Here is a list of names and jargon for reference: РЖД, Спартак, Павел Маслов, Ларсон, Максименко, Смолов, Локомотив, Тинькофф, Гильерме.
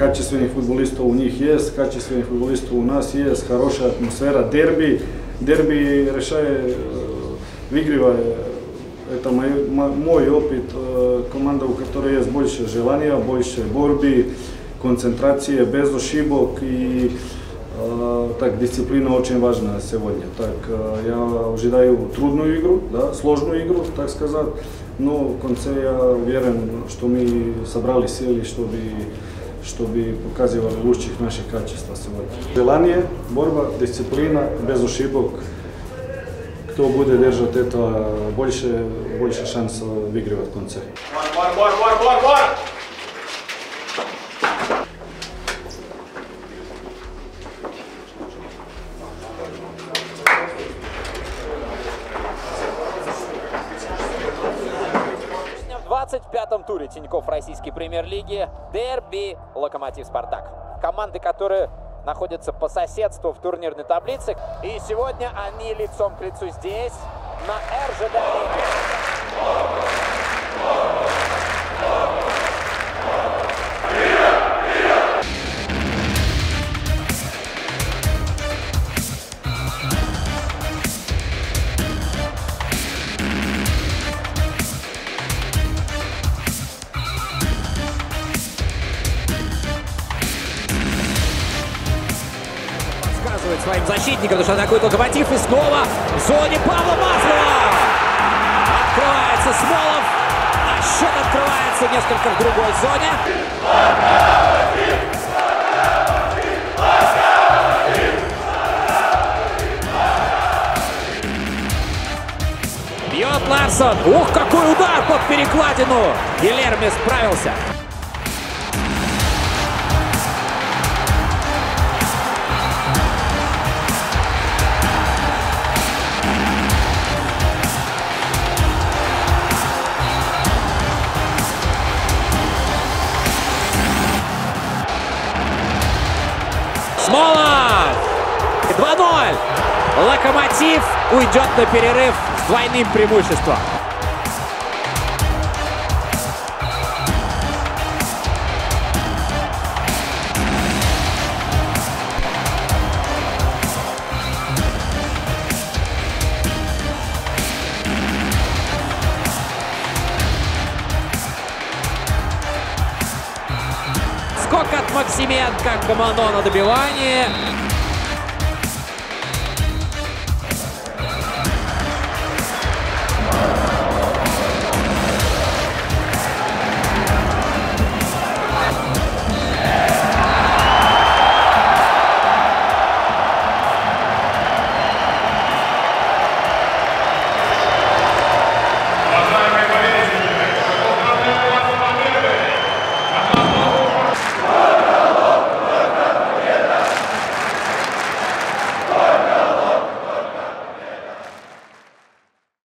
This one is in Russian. Качественnih futbolista u njih jest, kачественnih futbolista u nas jest, хорошая атмосфера, дерби решает, выигрывает. Это мой опыт, команда, у которой есть больше желания, больше борьбы, концентрации, без ошибок и так, дисциплина очень важна сегодня. Так, я ожидаю трудную игру, да, сложную игру, так сказать, но в конце я уверен, что мы собрали силы, чтобы показывали лучших наших качеств сегодня. Желание, борьба, дисциплина, без ошибок. Кто будет держать это, больше шансов выигрывать в конце. Бар! В 25-м туре Тинькофф российской премьер-лиги, дерби «Локомотив Спартак». Команды, которые находятся по соседству в турнирной таблице. И сегодня они лицом к лицу здесь, на РЖД. Своим защитником, потому что атакует Локомотив, и снова в зоне Павла Маслова. Открывается Смолов, а счет открывается несколько в другой зоне. Бьет Ларсон. Ух, какой удар под перекладину! Гильерме справился. Смолов! 2-0! Локомотив уйдет на перерыв с двойным преимуществом. Скок от Максименко, командон на добивание.